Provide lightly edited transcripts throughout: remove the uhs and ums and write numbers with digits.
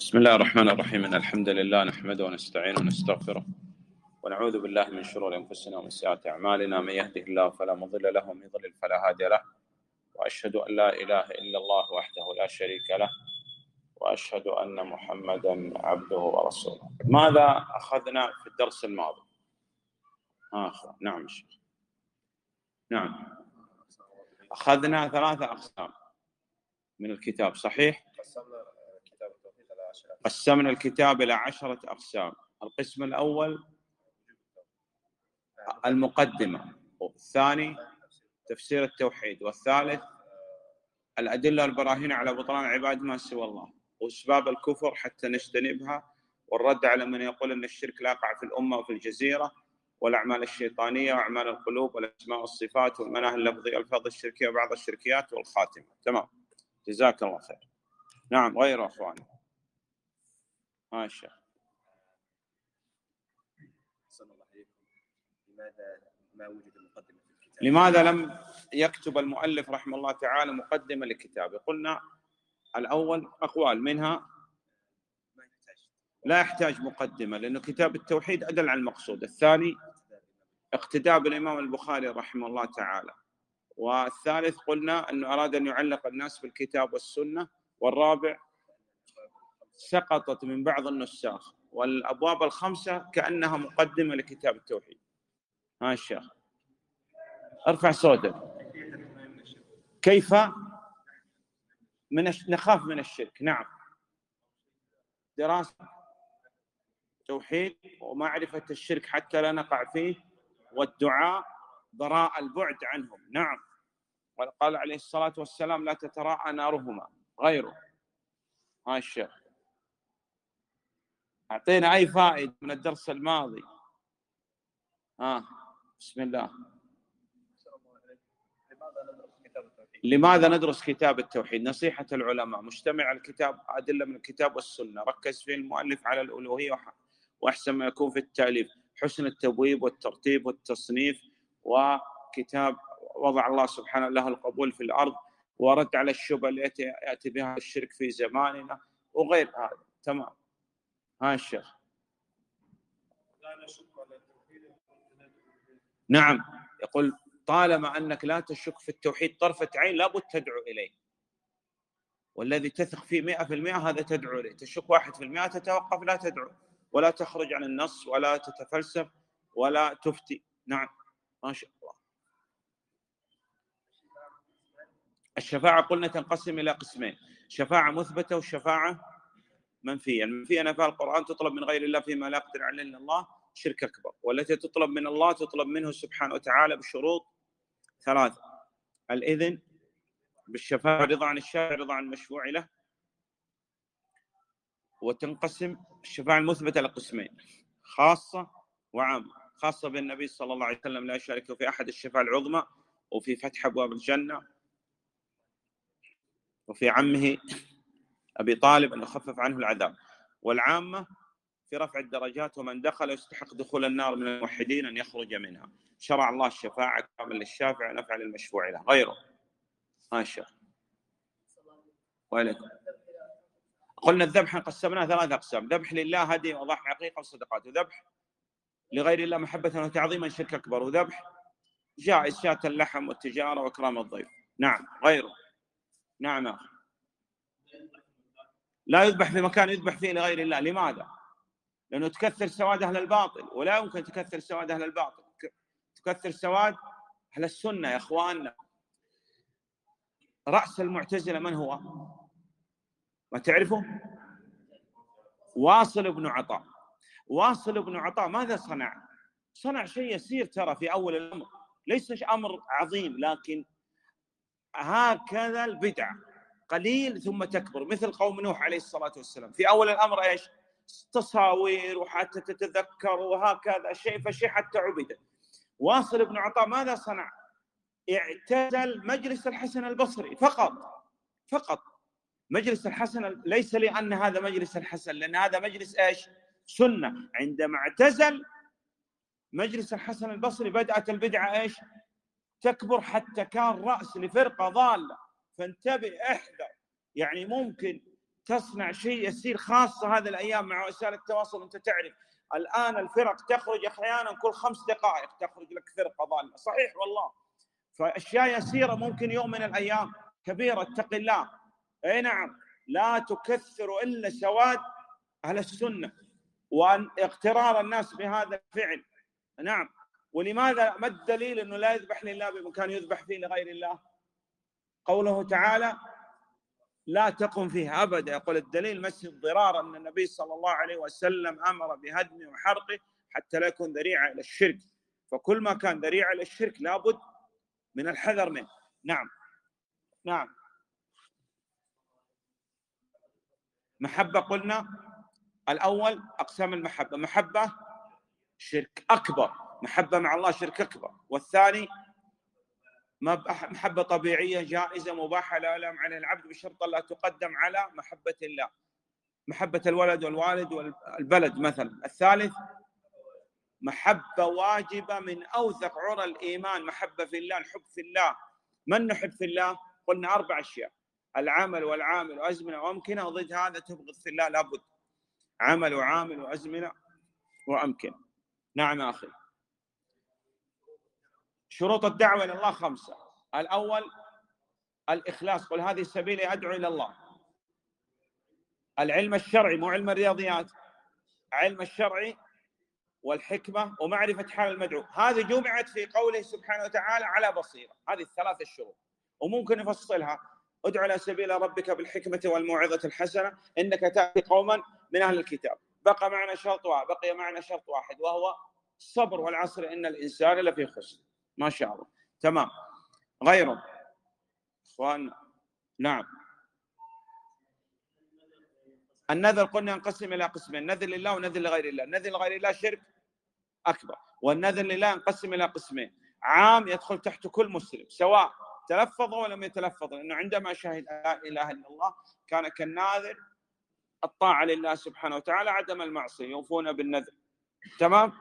بسم الله الرحمن الرحيم. إن الحمد لله نحمده ونستعينه ونستغفره ونعوذ بالله من شرور أنفسنا ومن سيئات أعمالنا، من يهده الله فلا مضل له ومن يضلل فلا هادي له، وأشهد أن لا إله إلا الله وحده لا شريك له، وأشهد أن محمدا عبده ورسوله. ماذا أخذنا في الدرس الماضي؟ نعم الشيخ. نعم، أخذنا 3 أقسام من الكتاب، صحيح؟ قسمنا الكتاب إلى 10 أقسام. القسم الأول المقدمة، والثاني تفسير التوحيد، والثالث الأدلة البراهين على بطلان عبادة ما سوى الله وأسباب الكفر حتى نجتنبها، والرد على من يقول أن الشرك لاقع في الأمة وفي الجزيرة، والأعمال الشيطانية وأعمال القلوب والأسماء والصفات والمناهي اللفظية والألفاظ الشركية وبعض الشركيات والخاتمة. تمام، جزاك الله خير. نعم، غير أخواني. الشيخ صلى الله عليه وسلم، لماذا ما وجد مقدمة في الكتاب؟ لماذا لم يكتب المؤلف رحمه الله تعالى مقدمة لكتابه؟ قلنا الأول أقوال، منها لا يحتاج مقدمة لأنه كتاب التوحيد أدل على المقصود. الثاني اقتداء بالإمام البخاري رحمه الله تعالى، والثالث قلنا أنه أراد أن يعلق الناس بالكتاب والسنة، والرابع سقطت من بعض النساخ، والأبواب 5 كأنها مقدمة لكتاب التوحيد. الشيخ ارفع صوتك. كيف نخاف من الشرك؟ نعم، دراسة توحيد ومعرفة الشرك حتى لا نقع فيه، والدعاء ضراء البعد عنهم. نعم، وقال عليه الصلاة والسلام لا تتراءى نارهما. غيره. الشيخ أعطينا أي فائدة من الدرس الماضي. بسم الله. لماذا ندرس كتاب التوحيد؟ نصيحة العلماء، مجتمع الكتاب، أدلة من الكتاب والسنة، ركز فيه المؤلف على الألوهية وأحسن ما يكون في التأليف، حسن التبويب والترتيب والتصنيف، وكتاب وضع الله سبحانه له القبول في الأرض، ورد على الشبهة التي يأتي بها الشرك في زماننا وغير هذا. تمام. الشيخ. نعم، يقول طالما أنك لا تشك في التوحيد طرفة عين لابد تدعو إليه، والذي تثق فيه 100% هذا تدعو إليه، تشك 1% تتوقف، لا تدعو ولا تخرج عن النص ولا تتفلسف ولا تفتي. نعم، ما شاء الله. الشفاعة قلنا تنقسم إلى قسمين، شفاعة مثبتة والشفاعة منفية. المنفية نفاها القرآن، تطلب من غير الله فيما لا يقدر عليه إلا الله، شرك أكبر. والتي تطلب من الله تطلب منه سبحانه وتعالى بشروط 3: الإذن بالشفاعة، رضا عن الشارع، رضا عن المشفوع له. وتنقسم الشفاعة المثبتة لقسمين: خاصة وعامة. خاصة بالنبي صلى الله عليه وسلم، لا يشارك في أحد، الشفاعة العظمى، وفي فتح أبواب الجنة، وفي عمه أبي طالب أن يخفف عنه العذاب. والعامة في رفع الدرجات، ومن دخل يستحق دخول النار من الموحدين أن يخرج منها. شرع الله الشفاعة كامل للشافع ونفع للمشفوع له. غيره. الشيخ. وعليكم. قلنا الذبح قسمناه 3 أقسام: ذبح لله، هدي وأضاحي عقيقة وصدقات، وذبح لغير الله محبة وتعظيما، شرك أكبر، وذبح جائز، شاة اللحم والتجارة وإكرام الضيف. نعم، غيره. نعم أخي. لا يذبح في مكان يذبح فيه لغير الله، لماذا؟ لأنه تكثر سواد أهل الباطل، ولا يمكن تكثر سواد أهل الباطل، تكثر سواد أهل السنة. يا إخواننا، رأس المعتزلة من هو؟ ما تعرفه؟ واصل بن عطاء. واصل بن عطاء ماذا صنع؟ صنع شيء يسير ترى في أول الأمر، ليس أمر عظيم، لكن هكذا البدعة قليل ثم تكبر، مثل قوم نوح عليه الصلاة والسلام، في أول الأمر إيش؟ تصاوير وحتى تتذكر وهكذا شيء فشيء حتى عبده. واصل بن عطاء ماذا صنع؟ اعتزل مجلس الحسن البصري فقط مجلس الحسن، ليس لأن هذا مجلس الحسن، لأن هذا مجلس إيش؟ سنة. عندما اعتزل مجلس الحسن البصري بدأت البدعة إيش؟ تكبر، حتى كان رأس لفرقة ضالة. فانتبه، احذر، يعني ممكن تصنع شيء يصير، خاصة هذه الأيام مع وسائل التواصل. أنت تعرف الآن الفرق تخرج أحيانا كل 5 دقائق تخرج لك فرقة ضالة، صحيح والله. فأشياء يسيرة ممكن يوم من الأيام كبيرة. اتق الله، أي نعم، لا تكثر إلا سواد أهل السنة وأن اغترار الناس بهذا الفعل. نعم، ولماذا؟ ما الدليل أنه لا يذبح لله بمكان يذبح فيه لغير الله؟ قوله تعالى لا تقم فيه أبدا. يقول الدليل مسح الضرار، أن النبي صلى الله عليه وسلم أمر بهدمه وحرقه حتى لا يكون ذريعة إلى الشرك، فكل ما كان ذريعة إلى الشرك لابد من الحذر منه. نعم نعم. محبة، قلنا الأول أقسام المحبة، محبة شرك أكبر، محبة مع الله شرك أكبر. والثاني محبة طبيعية جائزة مباحة لا يلام عليها العبد بشرط لا تقدم على محبة الله، محبة الولد والوالد والبلد مثلا. الثالث محبة واجبة من أوثق عرى الإيمان، محبة في الله، الحب في الله. من نحب في الله؟ قلنا 4 أشياء: العمل والعامل وأزمنة وأمكنة. وضد هذا تبغض في الله، لابد عمل وعامل وأزمنة وأمكنة. نعم أخي. شروط الدعوة إلى الله 5: الأول الإخلاص، قل هذه سبيلي أدعو إلى الله. العلم الشرعي، مو علم الرياضيات، علم الشرعي والحكمة ومعرفة حال المدعو. هذه جمعت في قوله سبحانه وتعالى على بصيرة. هذه ال3 شروط، وممكن نفصلها: ادعو إلى سبيل ربك بالحكمة والموعظة الحسنة إنك تأتي قوما من أهل الكتاب. بقي معنا شرط واحد وهو الصبر، والعصر إن الإنسان لفي خسر. ما شاء الله، تمام. غيره اخواننا. نعم. النذر قلنا ينقسم الى قسمين: نذر لله ونذر لغير الله. نذر لغير الله شرك اكبر، والنذر لله ينقسم الى قسمين: عام يدخل تحت كل مسلم سواء تلفظ ولم يتلفظ، لانه عندما شهد لا اله الا الله كان كالناذر، الطاعه لله سبحانه وتعالى عدم المعصيه، يوفون بالنذر. تمام.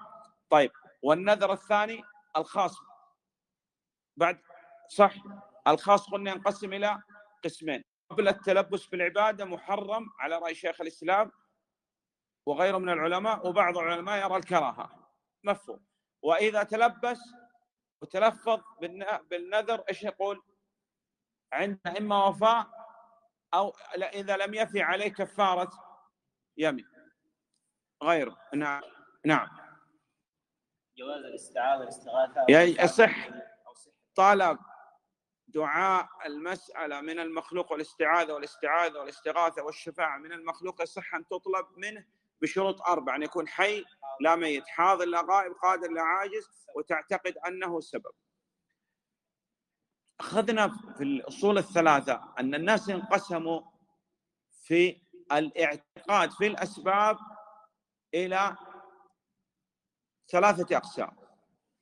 طيب، والنذر الثاني الخاص بعد، صح؟ الخاص قلنا ينقسم إلى قسمين: قبل التلبس بالعبادة محرم على رأي شيخ الإسلام وغيره من العلماء، وبعض العلماء يرى الكراهة، مفهوم. وإذا تلبس وتلفظ بالنذر إيش يقول؟ عندنا إما وفاء أو إذا لم يفي عليه كفارة يمين. غيره. نعم نعم. جواز الاستعاذة والاستغاثة يصح طلب دعاء المسألة من المخلوق، والاستعاذة والاستغاثة والشفاعة من المخلوق يصح أن تطلب منه بشروط 4: أن يكون حي لا ميت، حاضر لا غائب، قادر لا عاجز، وتعتقد أنه سبب. أخذنا في الأصول الثلاثة أن الناس انقسموا في الاعتقاد في الأسباب إلى 3 أقسام: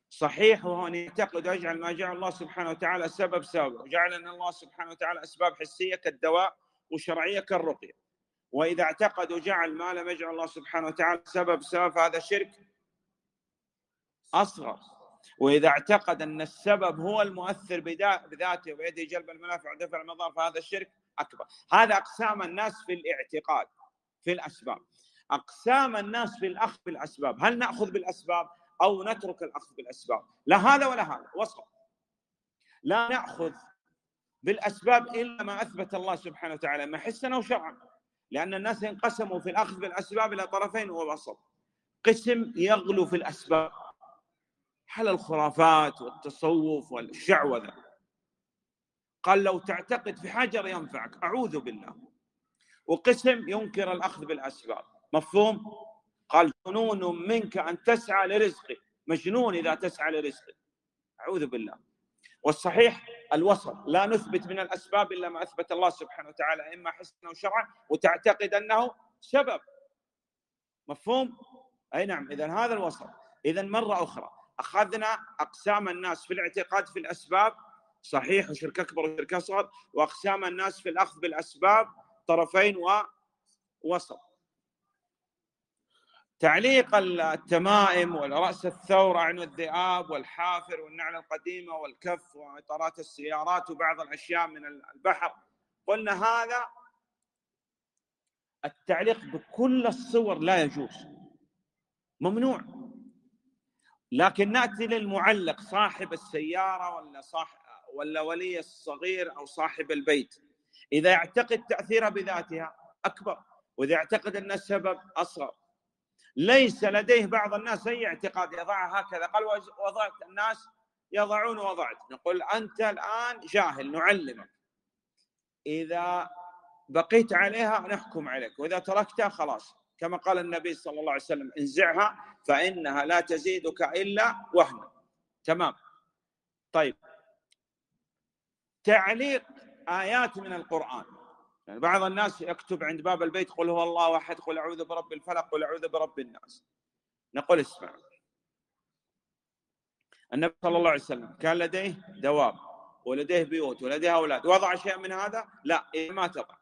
صحيح، وهو أن يعتقد ويجعل ما جعل الله سبحانه وتعالى سبب، وجعل أن الله سبحانه وتعالى أسباب حسية كالدواء وشرعية كالرقية. وإذا اعتقد وجعل ما لم يجعل الله سبحانه وتعالى سبب فهذا شرك أصغر. وإذا اعتقد أن السبب هو المؤثر بذاته ويده جلب المنافع ودفع المضار فهذا الشرك أكبر. هذا أقسام الناس في الاعتقاد في الأسباب. أقسام الناس في الأخذ بالأسباب: هل نأخذ بالأسباب أو نترك الأخذ بالأسباب؟ لا هذا ولا هذا، وسط. لا نأخذ بالأسباب إلا ما أثبت الله سبحانه وتعالى، ما حسنا أو شرعا، لأن الناس انقسموا في الأخذ بالأسباب إلى طرفين ووسط. قسم يغلو في الأسباب على الخرافات والتصوف والشعوذة، قال لو تعتقد في حجر ينفعك، أعوذ بالله. وقسم ينكر الأخذ بالأسباب، مفهوم؟ قال جنون منك أن تسعى لرزقي، مجنون إذا تسعى لرزقي، أعوذ بالله. والصحيح الوسط، لا نثبت من الأسباب إلا ما أثبت الله سبحانه وتعالى، إما حسنا وشرعا، وتعتقد أنه سبب، مفهوم؟ أي نعم. إذن هذا الوسط. إذن مرة أخرى أخذنا أقسام الناس في الاعتقاد في الأسباب: صحيح وشرك أكبر وشرك أصغر، وأقسام الناس في الأخذ بالأسباب طرفين ووسط. تعليق التمائم والرأس الثور، عين الذئاب والحافر والنعلة القديمة والكف وإطارات السيارات وبعض الأشياء من البحر، قلنا هذا التعليق بكل الصور لا يجوز، ممنوع. لكن نأتي للمعلق صاحب السيارة ولا ولي الصغير أو صاحب البيت، إذا يعتقد تأثيرها بذاتها أكبر، وإذا يعتقد أن السبب أصغر. ليس لديه بعض الناس أي اعتقاد، يضعها هكذا، قال وضعت، الناس يضعون وضعت، نقول أنت الآن جاهل، نعلمك، إذا بقيت عليها نحكم عليك، وإذا تركتها خلاص، كما قال النبي صلى الله عليه وسلم انزعها فإنها لا تزيدك إلا وهنا. تمام. طيب، تعليق آيات من القرآن، يعني بعض الناس يكتب عند باب البيت قل هو الله أحد، قل أعوذ برب الفلق، قل أعوذ برب الناس. نقول اسمع، النبي صلى الله عليه وسلم كان لديه دواب ولديه بيوت ولديه أولاد، وضع شيء من هذا؟ لا، ما تضع.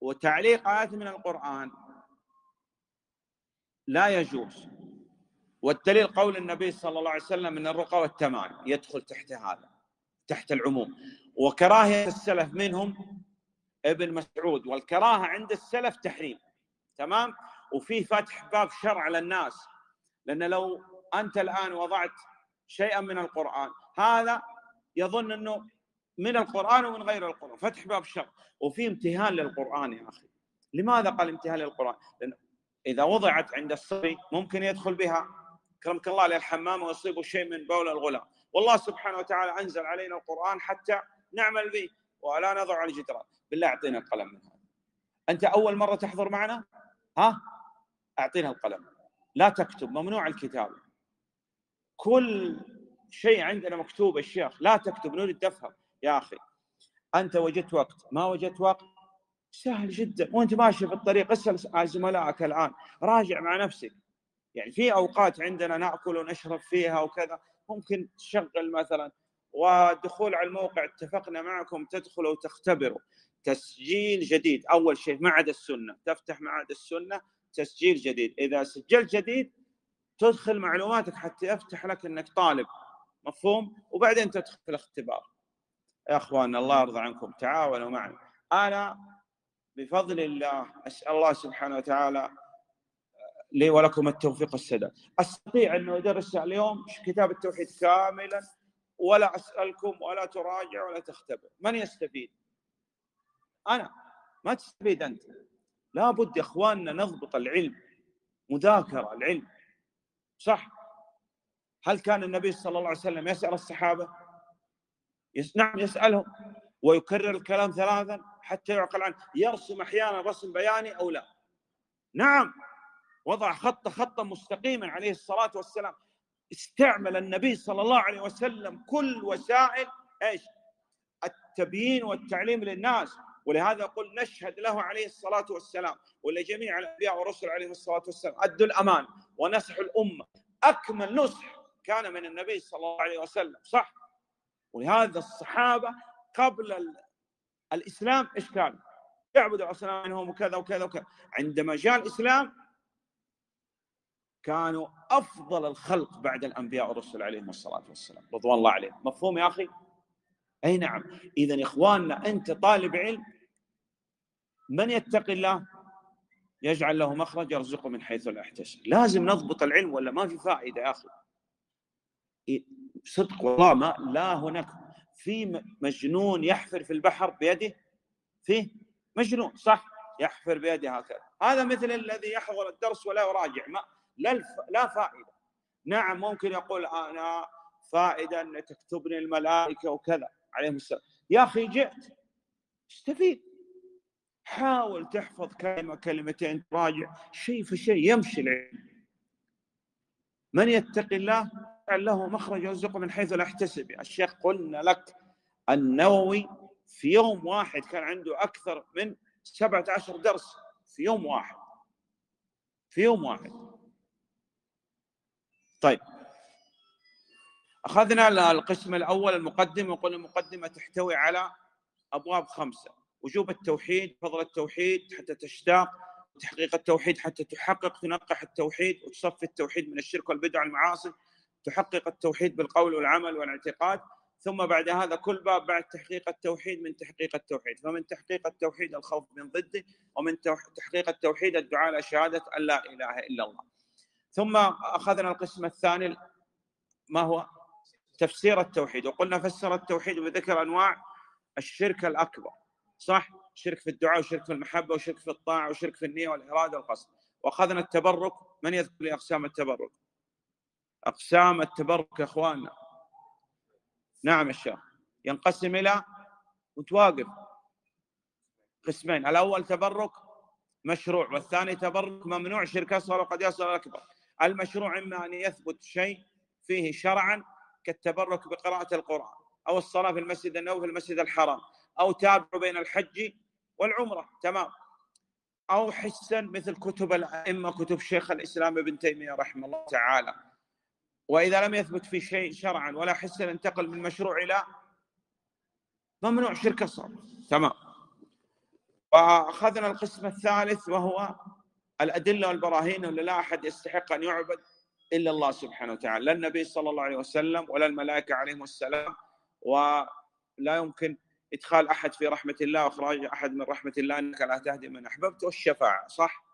وتعليق آيات من القرآن لا يجوز، والدليل قول النبي صلى الله عليه وسلم أن الرقى والتمان يدخل تحت هذا، تحت العموم. وكراهية السلف منهم ابن مسعود، والكراهة عند السلف تحريم. تمام. وفي فتح باب شرع للناس، لأن لو أنت الآن وضعت شيئا من القرآن، هذا يظن أنه من القرآن ومن غير القرآن، فتح باب شرع، وفي امتهان للقرآن يا أخي. لماذا قال امتهان للقرآن؟ لأن إذا وضعت عند الصبي ممكن يدخل بها كرمك الله للحمام ويصيبه شيء من بول الغلام، والله سبحانه وتعالى أنزل علينا القرآن حتى نعمل به ولا نضع على الجدران. بالله أعطينا القلم من هذا، أنت أول مرة تحضر معنا، ها، أعطينا القلم، لا تكتب، ممنوع الكتابة، كل شيء عندنا مكتوب الشيخ، لا تكتب، نريد تفهم. يا أخي أنت وجدت وقت، ما وجدت وقت سهل جدا، وأنت ماشي في الطريق اسأل زملائك الآن، راجع مع نفسك. يعني في أوقات عندنا نأكل ونشرب فيها وكذا، ممكن تشغل مثلا، ودخول على الموقع اتفقنا معكم تدخلوا وتختبروا تسجيل جديد، أول شيء معهد السنة، تفتح معهد السنة تسجيل جديد، إذا سجلت جديد تدخل معلوماتك حتى يفتح لك أنك طالب، مفهوم؟ وبعدين تدخل الاختبار. يا أخوان الله يرضى عنكم، تعاونوا معنا. أنا بفضل الله أسأل الله سبحانه وتعالى لي ولكم التوفيق والسداد، أستطيع أن أدرس اليوم كتاب التوحيد كاملا ولا أسألكم ولا تراجع ولا تختبر، من يستفيد؟ أنا، ما تستفيد أنت. لابد يا أخواننا نضبط العلم، مذاكرة العلم صح. هل كان النبي صلى الله عليه وسلم يسأل الصحابة؟ نعم يسألهم، ويكرر الكلام ثلاثا حتى يعقل عنه، يرسم أحيانا رسم بياني أو لا؟ نعم، وضع خطا مستقيما عليه الصلاة والسلام. استعمل النبي صلى الله عليه وسلم كل وسائل ايش؟ التبيين والتعليم للناس، ولهذا قل نشهد له عليه الصلاة والسلام ولجميع الأنبياء والرسل عليه الصلاة والسلام، أدوا الأمان ونصحوا الأمة، أكمل نصح كان من النبي صلى الله عليه وسلم صح. ولهذا الصحابة قبل الإسلام إيش كانوا؟ يعبدوا أصنامهم وكذا وكذا وكذا، عندما جاء الإسلام كانوا أفضل الخلق بعد الأنبياء والرسل عليهم الصلاة والسلام رضوان الله عليهم. مفهوم يا أخي؟ أي نعم. إذن إخواننا أنت طالب علم، من يتقي الله يجعل له مخرج يرزقه من حيث لا يحتسب. لازم نضبط العلم ولا ما في فائدة يا أخي، صدق والله. ما لا هناك في مجنون يحفر في البحر بيده، فيه مجنون صح يحفر بيده هكذا، هذا مثل الذي يحضر الدرس ولا يراجع، ما لا فائدة. نعم ممكن يقول أنا فائدة أن تكتبني الملائكة وكذا عليهم السلام، يا أخي جئت استفيد، حاول تحفظ كلمة كلمتين، تراجع شيء فشيء يمشي العلم. من يتقي الله يجعل له مخرج يرزقه من حيث لا يحتسب. الشيخ قلنا لك النووي في يوم واحد كان عنده أكثر من 17 درس في يوم واحد، في يوم واحد. طيب، أخذنا القسم الأول المقدمة، وقلنا المقدمة تحتوي على أبواب 5: وجوب التوحيد، فضل التوحيد حتى تشتاق، تحقيق التوحيد حتى تحقق تنقح التوحيد وتصفي التوحيد من الشرك والبدع والمعاصي، تحقق التوحيد بالقول والعمل والاعتقاد، ثم بعد هذا كل باب بعد تحقيق التوحيد من تحقيق التوحيد، فمن تحقيق التوحيد الخوف من ضده، ومن تحقيق التوحيد الدعاء إلى شهادة أن لا إله إلا الله. ثم أخذنا القسم الثاني ما هو تفسير التوحيد، وقلنا فسر التوحيد بذكر أنواع الشرك الأكبر، صح؟ شرك في الدعاء، وشرك في المحبة، وشرك في الطاعة، وشرك في النية والإرادة والقصد. وأخذنا التبرك، من يذكر لي أقسام التبرك؟ أقسام التبرك يا إخواننا، نعم الشيخ، ينقسم إلى متواقف قسمين، الأول تبرك مشروع، والثاني تبرك ممنوع شرك أصغر وقد يصل الأكبر. المشروع إما أن يثبت شيء فيه شرعا كالتبرك بقراءة القرآن، أو الصلاة في المسجد النبوي في المسجد الحرام، أو تابع بين الحج والعمرة، تمام، أو حسا مثل كتب الأئمة، كتب شيخ الإسلام ابن تيمية رحمه الله تعالى. وإذا لم يثبت في شيء شرعا ولا حسا انتقل من مشروع إلى ممنوع شرك أصغر، تمام. وأخذنا القسم الثالث وهو الأدلة والبراهين، ولا لا أحد يستحق أن يعبد إلا الله سبحانه وتعالى، لا النبي صلى الله عليه وسلم ولا الملائكة عليهم السلام، ولا يمكن إدخال أحد في رحمة الله وإخراج أحد من رحمة الله، إنك لا تهدي من أحببت، والشفاعة، صح؟